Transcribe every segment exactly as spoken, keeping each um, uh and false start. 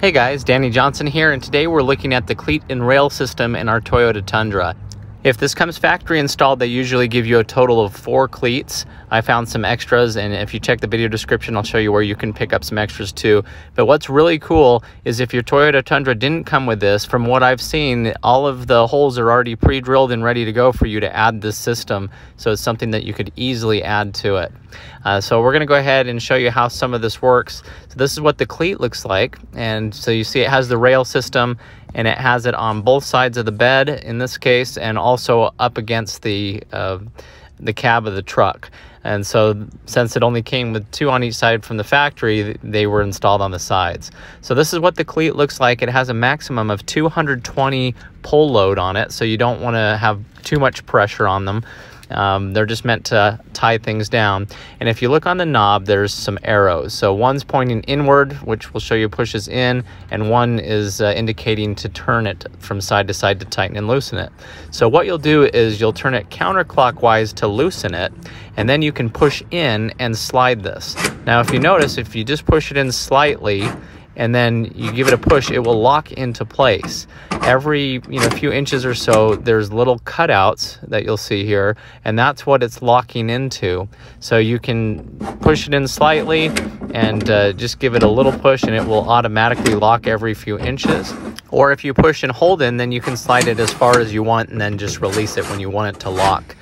Hey guys, Danny Johnson here, and today we're looking at the cleat and rail system in our Toyota Tundra. If this comes factory installed, they usually give you a total of four cleats. I found some extras, and if you check the video description, I'll show you where you can pick up some extras too. But what's really cool is if your Toyota Tundra didn't come with this, from what I've seen, all of the holes are already pre-drilled and ready to go for you to add this system. So it's something that you could easily add to it. Uh, so we're gonna go ahead and show you how some of this works. So this is what the cleat looks like. And so you see it has the rail system, and it has it on both sides of the bed in this case, and also up against the uh, the cab of the truck. And so since it only came with two on each side from the factory, they were installed on the sides. So this is what the cleat looks like. It has a maximum of two hundred twenty pull load on it, so you don't want to have too much pressure on them. Um, they're just meant to tie things down. And if you look on the knob, there's some arrows. So one's pointing inward, which will show you pushes in, and one is uh, indicating to turn it from side to side to tighten and loosen it. So what you'll do is you'll turn it counterclockwise to loosen it, and then you can push in and slide this. Now, if you notice, if you just push it in slightly, and then you give it a push, it will lock into place. Every you know few inches or so, there's little cutouts that you'll see here, and that's what it's locking into. So you can push it in slightly and uh, just give it a little push, and it will automatically lock every few inches. Or if you push and hold in, then you can slide it as far as you want and then just release it when you want it to lock.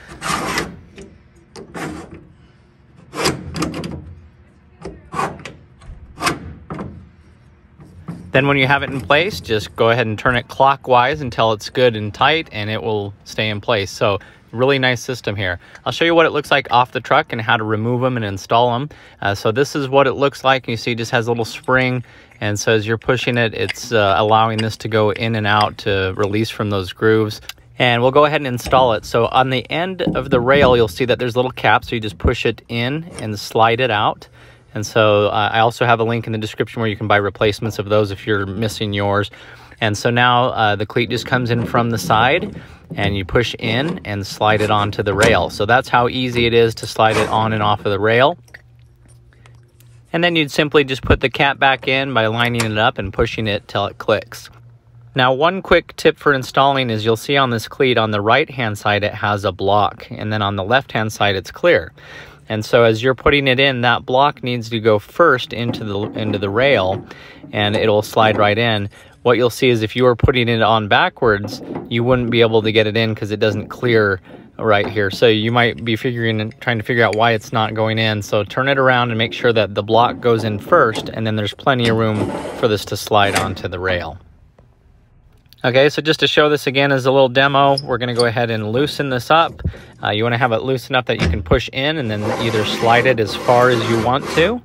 Then when you have it in place, just go ahead and turn it clockwise until it's good and tight, and it will stay in place. So really nice system here. I'll show you what it looks like off the truck and how to remove them and install them. Uh, so this is what it looks like, and you see it just has a little spring, and so as you're pushing it, it's uh, allowing this to go in and out to release from those grooves. And we'll go ahead and install it. So on the end of the rail, you'll see that there's little caps, so you just push it in and slide it out. And so uh, I also have a link in the description where you can buy replacements of those if you're missing yours. And so now uh, the cleat just comes in from the side, and you push in and slide it onto the rail. So that's how easy it is to slide it on and off of the rail. And then you'd simply just put the cap back in by lining it up and pushing it till it clicks. Now, one quick tip for installing is you'll see on this cleat on the right hand side it has a block, and then on the left hand side it's clear. And so as you're putting it in, that block needs to go first into the into the rail, and it'll slide right in. What you'll see is if you were putting it on backwards, you wouldn't be able to get it in because it doesn't clear right here. So you might be figuring trying to figure out why it's not going in. So turn it around and make sure that the block goes in first, and then there's plenty of room for this to slide onto the rail. Okay, so just to show this again as a little demo, we're going to go ahead and loosen this up. Uh, you want to have it loose enough that you can push in and then either slide it as far as you want to,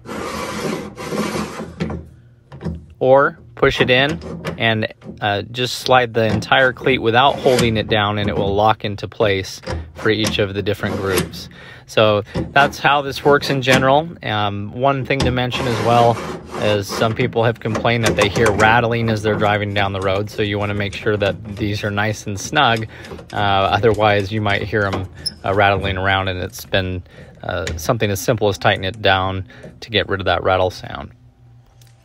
or push it in and uh, just slide the entire cleat without holding it down, and it will lock into place for each of the different grooves. So that's how this works in general. Um, one thing to mention as well is some people have complained that they hear rattling as they're driving down the road, so you want to make sure that these are nice and snug. Uh, otherwise, you might hear them uh, rattling around, and it's been uh, something as simple as tightening it down to get rid of that rattle sound.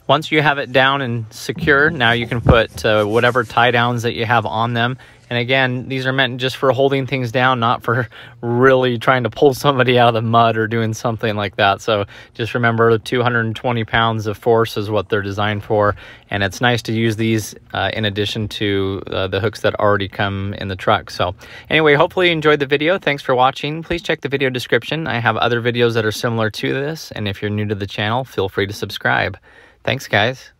Once you have it down and secure, now you can put uh, whatever tie downs that you have on them. And again, these are meant just for holding things down, not for really trying to pull somebody out of the mud or doing something like that. So just remember, two hundred twenty pounds of force is what they're designed for. And it's nice to use these uh, in addition to uh, the hooks that already come in the truck. So anyway, hopefully you enjoyed the video. Thanks for watching. Please check the video description. I have other videos that are similar to this. And if you're new to the channel, feel free to subscribe. Thanks, guys.